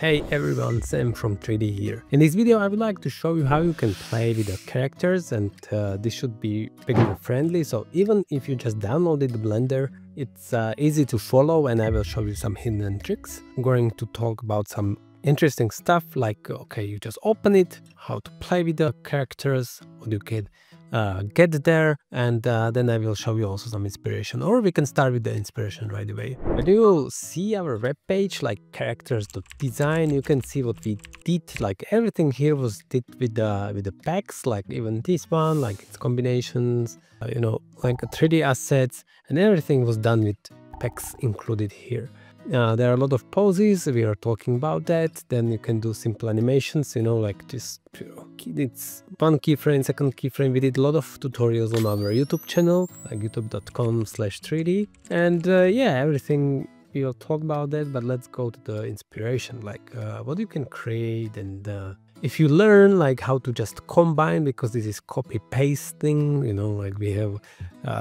Hey everyone, Sam from 3D here. In this video I would like to show you how you can play with your characters, and this should be beginner friendly, so even if you just downloaded Blender, it's easy to follow, and I will show you some hidden tricks. I'm going to talk about some interesting stuff like, okay, you just open it, how to play with the characters, what you can get there, and then I will show you also some inspiration, or we can start with the inspiration right away. When you see our webpage like characters.design, you can see what we did. Like everything here was did with the packs, like even this one, like its combinations, you know, like 3D assets, and everything was done with packs included here. There are a lot of poses, we are talking about that. Then you can do simple animations, you know, like just, it's one keyframe, second keyframe. We did a lot of tutorials on our YouTube channel, like youtube.com/threedee. And yeah, everything, we'll talk about that, but let's go to the inspiration, like what you can create. And if you learn like how to just combine, because this is copy-pasting, you know, like we have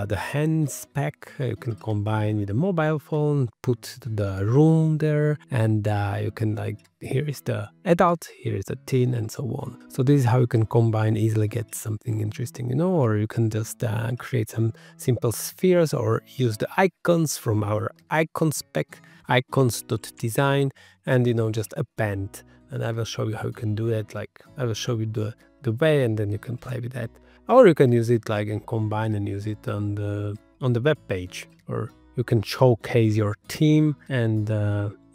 the hands pack, you can combine with a mobile phone, put the room there, and you can, like, here is the adult, here is the teen, and so on. So this is how you can combine, easily get something interesting, you know, or you can just create some simple spheres or use the icons from our icons pack, icons.design, and, you know, just append. And I will show you how you can do that, like I will show you the way, and then you can play with that. Or you can use it like and combine and use it on the web page, or you can showcase your team. And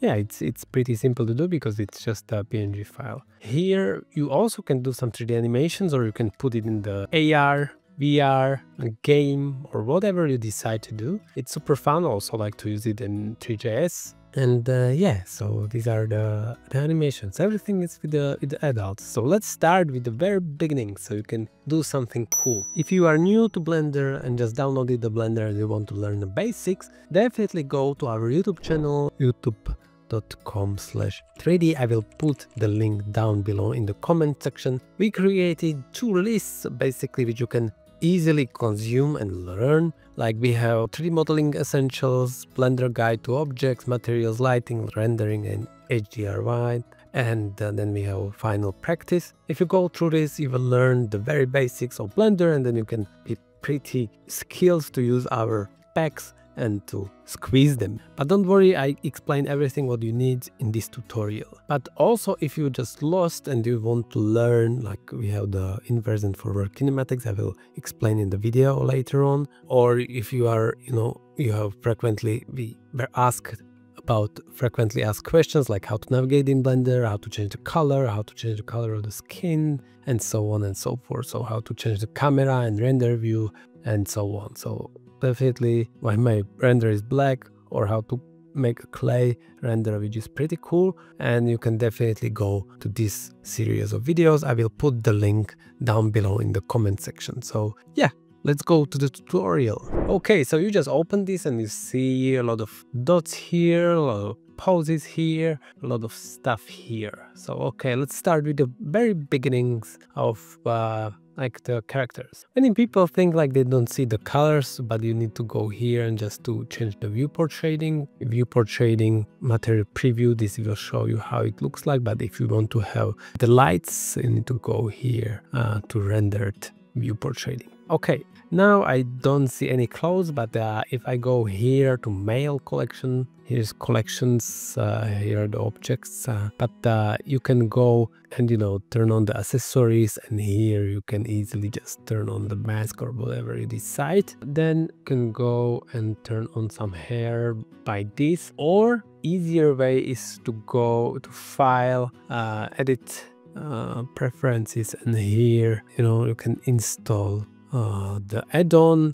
yeah, it's pretty simple to do because it's just a PNG file. Here you also can do some 3D animations, or you can put it in the AR, VR, a game, or whatever you decide to do. It's super fun also, like to use it in 3JS. And yeah, so these are the animations. Everything is with the adults. So let's start with the very beginning, so you can do something cool. If you are new to Blender and just downloaded the Blender and you want to learn the basics, definitely go to our YouTube channel, youtube.com/3D. I will put the link down below in the comment section. We created two lists basically which you can easily consume and learn. Like we have 3D modeling essentials, Blender guide to objects, materials, lighting, rendering, and HDRi. And then we have final practice. If you go through this, you will learn the very basics of Blender, and then you can be pretty skilled to use our packs and to squeeze them. But don't worry, I explain everything what you need in this tutorial. But also if you just lost and you want to learn, like we have the inverse and forward kinematics, I will explain in the video later on. Or if you are, you know, you have frequently, we were asked about frequently asked questions like how to navigate in Blender, how to change the color, how to change the color of the skin, and so on and so forth. So how to change the camera and render view and so on. So definitely why my render is black, or how to make a clay render, which is pretty cool. And you can definitely go to this series of videos. I will put the link down below in the comment section. So yeah, let's go to the tutorial. Okay, so you just open this and you see a lot of dots here, a lot of poses here, a lot of stuff here. So okay, let's start with the very beginnings of like the characters. Many people think like they don't see the colors, but you need to go here and just to change the viewport shading. Viewport shading, material preview, this will show you how it looks like. But if you want to have the lights, you need to go here to rendered viewport shading. Okay, now I don't see any clothes, but if I go here to mail collection, here's collections, here are the objects, but you can go and, you know, turn on the accessories, and here you can easily just turn on the mask or whatever you decide. Then you can go and turn on some hair by this, or easier way is to go to file, edit, preferences, and here, you know, you can install the add-on.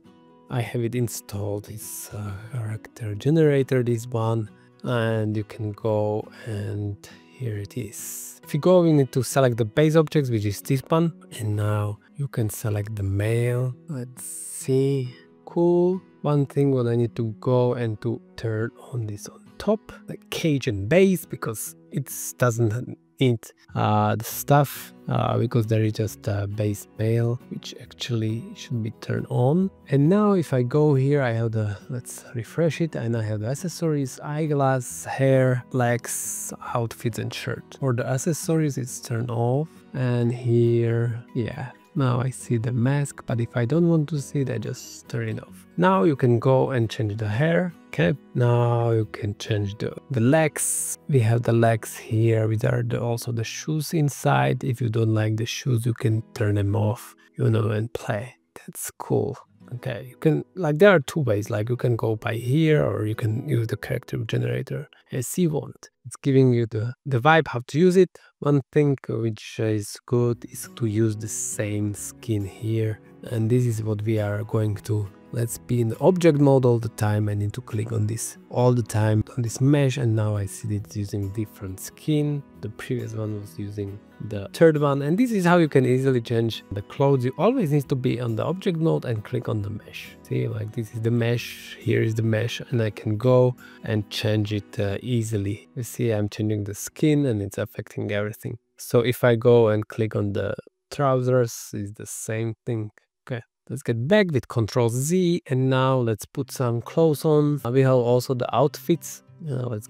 I have it installed, it's character generator, this one, and you can go, and here it is. If you go, we need to select the base objects, which is this one, and now you can select the male. Let's see, cool. One thing what I need to go and to turn on this on top, the cage and base, because it doesn't eat the stuff because there is just a base mail, which actually should be turned on. And now if I go here, I have the, let's refresh it, and I have the accessories, eyeglass, hair, legs, outfits and shirt. For the accessories, it's turned off, and here, yeah. Now I see the mask, but if I don't want to see it, I just turn it off. Now you can go and change the hair. Okay, now you can change the legs. We have the legs here, which are also the shoes inside. If you don't like the shoes, you can turn them off, you know, and play. That's cool. Okay, you can, like, there are two ways, like you can go by here or you can use the character generator as you want. It's giving you the vibe how to use it. One thing which is good is to use the same skin here. And this is what we are going to, let's be in the object mode all the time. I need to click on this all the time on this mesh, and now I see it's using different skin. The previous one was using the third one, and this is how you can easily change the clothes. You always need to be on the object mode and click on the mesh. See, like this is the mesh, here is the mesh, and I can go and change it easily. You see, I'm changing the skin and it's affecting everything. So if I go and click on the trousers, it's the same thing. Okay, let's get back with Control Z, and now let's put some clothes on. We have also the outfits. Let's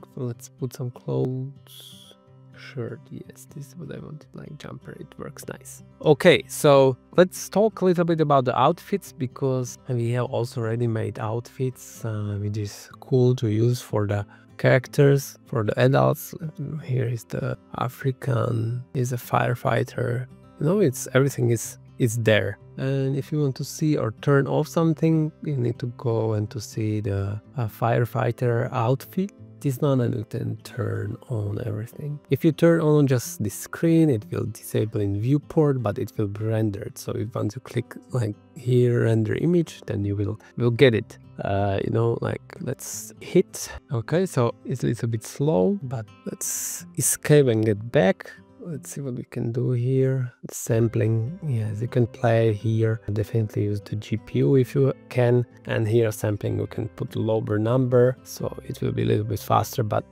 put some clothes. Shirt, yes, this is what I want, like jumper, it works nice. Okay, so let's talk a little bit about the outfits, because we have also ready-made outfits, which is cool to use for the characters, for the adults. Here is the African, is a firefighter, you know, it's everything is there. And if you want to see or turn off something, you need to go and to see the firefighter outfit. This one, and you can turn on everything. If you turn on just the screen, it will disable in viewport, but it will be rendered. So if once you click like here, render image, then you will get it. You know, like let's hit. Okay, so it's a little bit slow, but let's escape and get back. Let's see what we can do here. Sampling, yes, you can play here. Definitely use the GPU if you can. And here sampling, you can put lower number, so it will be a little bit faster, but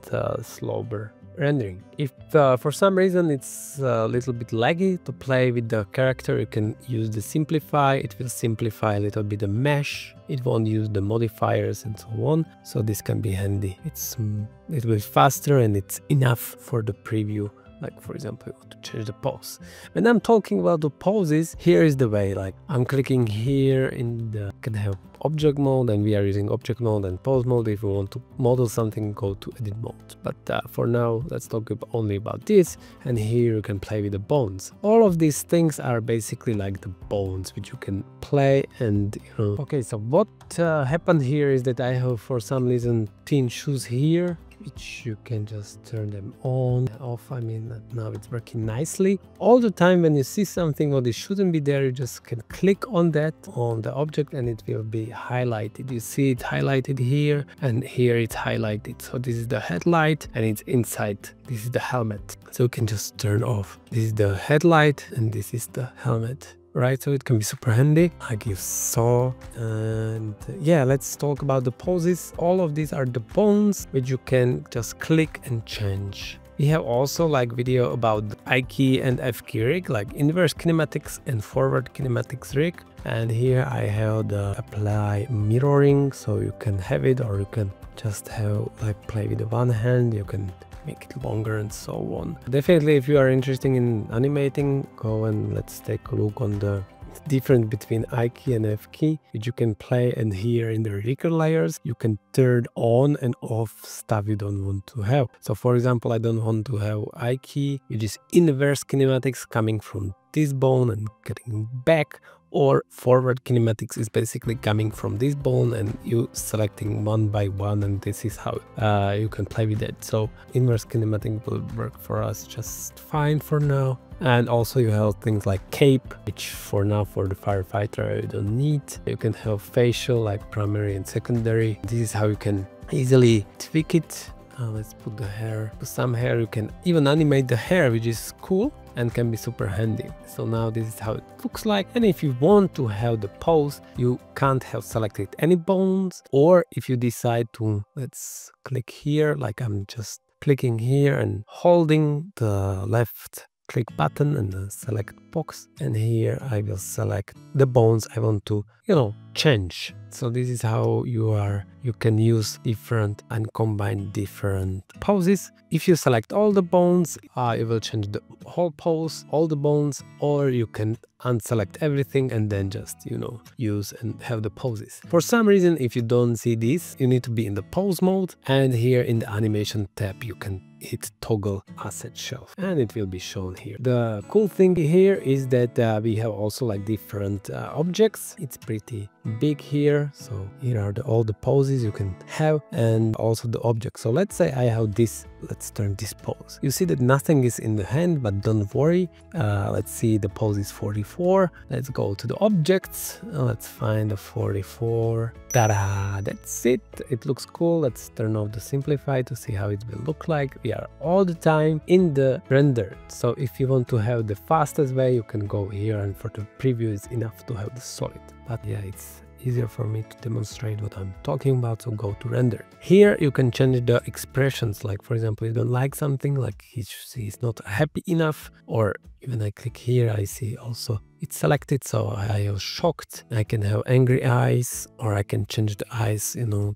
slower rendering. If for some reason it's a little bit laggy to play with the character, you can use the simplify. It will simplify a little bit the mesh. It won't use the modifiers and so on. So this can be handy. It's a little bit faster and it's enough for the preview. Like, for example, I want to change the pose. When I'm talking about the poses, here is the way, like I'm clicking here in the, can have object mode, and we are using object mode and pose mode. If you want to model something, go to edit mode. But for now, let's talk only about this. And here you can play with the bones. All of these things are basically like the bones, which you can play and, you know. Okay, so what happened here is that I have, for some reason, thin shoes here, which you can just turn them on, off. I mean, now it's working nicely. All the time when you see something what it shouldn't be there, you just can click on that, on the object, and it will be highlighted. You see it highlighted here, and here it's highlighted. So this is the headlight, and it's inside. This is the helmet. So you can just turn off. This is the headlight, and this is the helmet. Right, so it can be super handy, like you saw. And yeah, let's talk about the poses. All of these are the bones, which you can just click and change. We have also like video about the I key and F key rig, like inverse kinematics and forward kinematics rig. And here I have the apply mirroring, so you can have it, or you can just have like play with the one hand, you can make it longer and so on. Definitely, if you are interested in animating, go and let's take a look on the difference between I key and F key, which you can play. And here in the recur layers, you can turn on and off stuff you don't want to have. So for example, I don't want to have I key, which is inverse kinematics coming from this bone and getting back, or forward kinematics is basically coming from this bone and you selecting one by one, and this is how you can play with that. So inverse kinematics will work for us just fine for now. And also you have things like cape, which for now for the firefighter you don't need. You can have facial, like primary and secondary. This is how you can easily tweak it. Let's put the hair. For some hair you can even animate the hair, which is cool and can be super handy. So now this is how it looks like. And if you want to have the pose, you can't have selected any bones, or if you decide to, let's click here, like I'm just clicking here and holding the left click button and the select box, and here I will select the bones I want to, change. So this is how you can use different and combine different poses. If you select all the bones, it will change the whole pose, all the bones, or you can unselect everything and then just, use and have the poses. For some reason, if you don't see this, you need to be in the pose mode, and here in the animation tab, you can hit toggle asset shelf and it will be shown here. The cool thing here is that we have also like different objects. It's pretty big here, so here are all the poses you can have and also the object. So let's say I have this, let's turn this pose. You see that nothing is in the hand, but don't worry. Let's see, the pose is 44. Let's go to the objects. Let's find the 44. Ta-da! That's it. It looks cool. Let's turn off the simplify to see how it will look like. We are all the time in the render. So if you want to have the fastest way, you can go here, and for the preview it's enough to have the solid. But yeah, it's easier for me to demonstrate what I'm talking about, so go to render. Here you can change the expressions, like for example, you don't like something, like he's not happy enough, or even I click here, I see also it's selected, so I am shocked. I can have angry eyes, or I can change the eyes,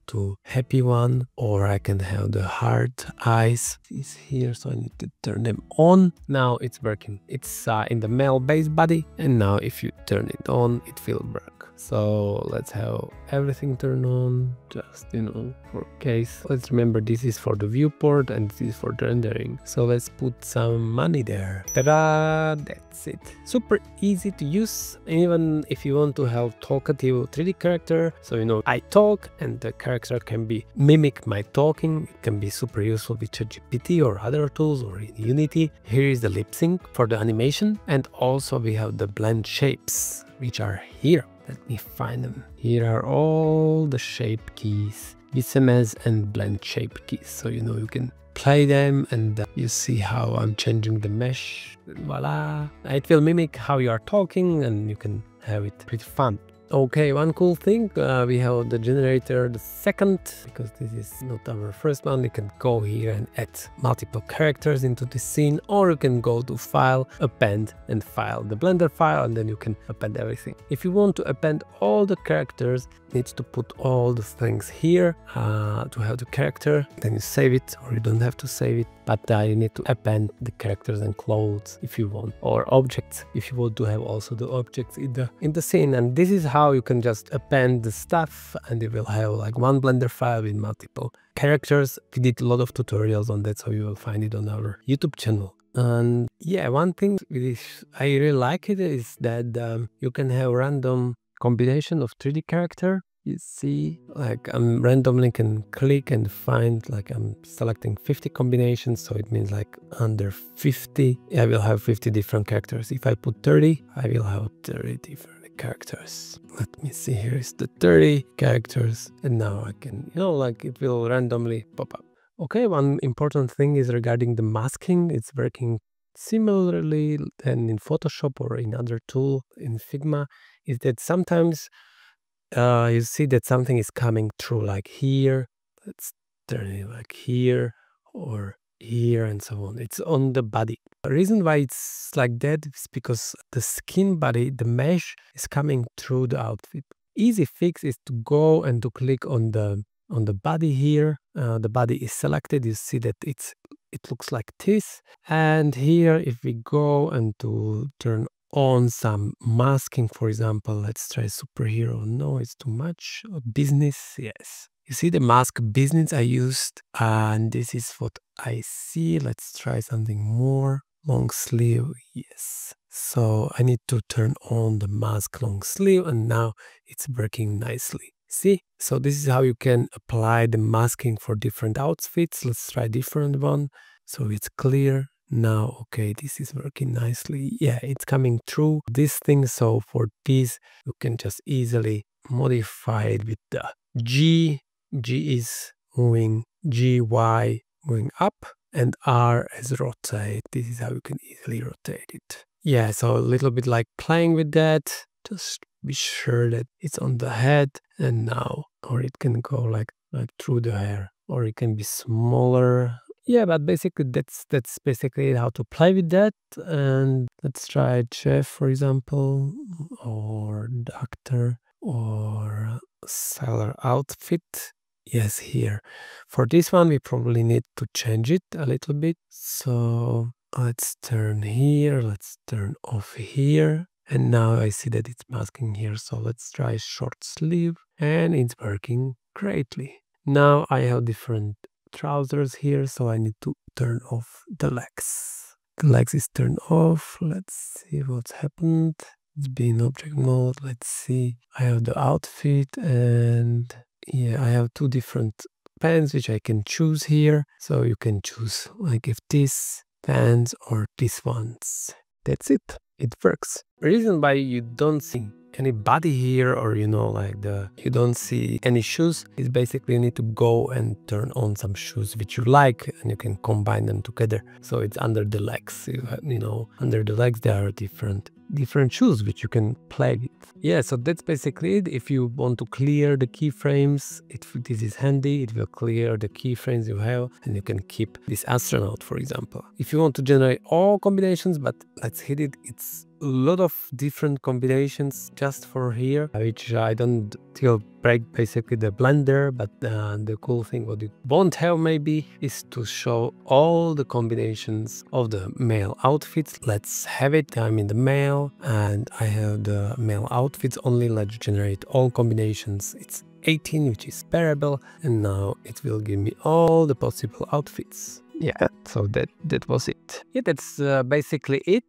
to happy one, or I can have the hard eyes. It's here, so I need to turn them on. Now it's working. It's in the male base body, and now if you turn it on, it will work. So let's have everything turn on, just, for case. Let's remember this is for the viewport and this is for the rendering. So let's put some money there. Ta-da! That's it. Super easy to use, even if you want to have talkative 3D character. So I talk and the character can be mimic my talking. It can be super useful with ChatGPT or other tools or in Unity. Here is the lip sync for the animation, and also we have the blend shapes, which are here. Let me find them. Here are all the shape keys, VSMS and blend shape keys. So you can play them and you see how I'm changing the mesh. Voila! It will mimic how you are talking and you can have it pretty fun. Okay, one cool thing, we have the generator, the second, because this is not our first one. You can go here and add multiple characters into the scene, or you can go to file, append, and file the Blender file, and then you can append everything. If you want to append all the characters, you need to put all the things here to have the character, then you save it, or you don't have to save it, but you need to append the characters and clothes if you want, or objects if you want to have also the objects in the scene. And this is how you can just append the stuff and you will have like one Blender file with multiple characters. We did a lot of tutorials on that, so you will find it on our YouTube channel. And yeah, one thing which I really like it is that you can have random combination of 3D character. You see, like I'm randomly can click and find, like I'm selecting 50 combinations, so it means like under 50, I will have 50 different characters. If I put 30, I will have 30 different characters. Let me see, here is the 30 characters, and now I can, like it will randomly pop up. Okay, one important thing is regarding the masking. It's working similarly than in Photoshop or in other tool in Figma, is that sometimes you see that something is coming through, like here. Let's turn it like here or here and so on. It's on the body. The reason why it's like that is because the skin body, the mesh, is coming through the outfit. Easy fix is to go and to click on the body here. The body is selected. You see that it looks like this. And here, if we go and to turn on some masking, for example, let's try superhero. No, it's too much. Business, yes. You see the mask business I used, and this is what I see. Let's try something more. Long sleeve, yes. So I need to turn on the mask long sleeve, and now it's working nicely. See? So this is how you can apply the masking for different outfits. Let's try a different one. So it's clear. Now, okay, this is working nicely. Yeah, it's coming through this thing. So for this, you can just easily modify it with the G. G is moving, G, Y going up, and R as rotate. This is how you can easily rotate it. Yeah, so a little bit like playing with that. Just be sure that it's on the head and now, or it can go like through the hair, or it can be smaller Yeah, but basically that's basically how to play with that. And let's try chef, for example, or doctor or seller outfit. Yes, here. For this one, we probably need to change it a little bit. So let's turn here, let's turn off here. And now I see that it's masking here. So let's try short sleeve, and it's working greatly. Now I have different trousers here, so I need to turn off the legs. The legs is turned off. Let's see what's happened. It's been object mode. Let's see. I have the outfit, and yeah, I have two different pants which I can choose here. So you can choose like if these pants or these ones. That's it. It works. The reason why you don't see any body here, or you know, like you don't see any shoes, is basically you need to go and turn on some shoes which you like, and you can combine them together. So it's under the legs, you know, under the legs there are different shoes which you can play with. Yeah, so that's basically it. If you want to clear the keyframes, this is handy. It will clear the keyframes you have, and you can keep this astronaut, for example. If you want to generate all combinations, but let's hit it, it's a lot of different combinations just for here, which I don't till break basically the Blender, but the cool thing what you won't have maybe is to show all the combinations of the male outfits. Let's have it. I'm in the male and I have the male outfits only. Let's generate all combinations. It's 18, which is bearable, and now it will give me all the possible outfits. Yeah, so that was it. Yeah, that's basically it.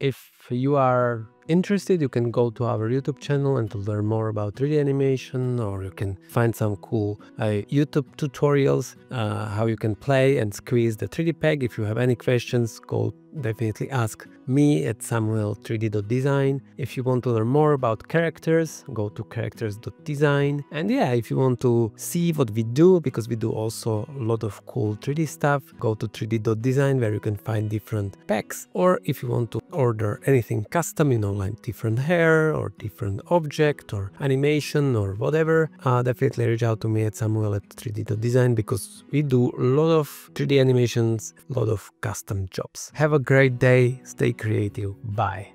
If you are interested, you can go to our YouTube channel and to learn more about 3D animation, or you can find some cool YouTube tutorials how you can play and squeeze the 3D pack. If you have any questions, go definitely ask me at samuel3d.design. If you want to learn more about characters, go to characters.design. And yeah, if you want to see what we do, because we do also a lot of cool 3D stuff, go to 3d.design where you can find different packs. Or if you want to order anything custom, you know, like different hair or different object or animation or whatever, definitely reach out to me at samuel@3d.design, because we do a lot of 3D animations, a lot of custom jobs. Have a great day. Stay creative. Bye.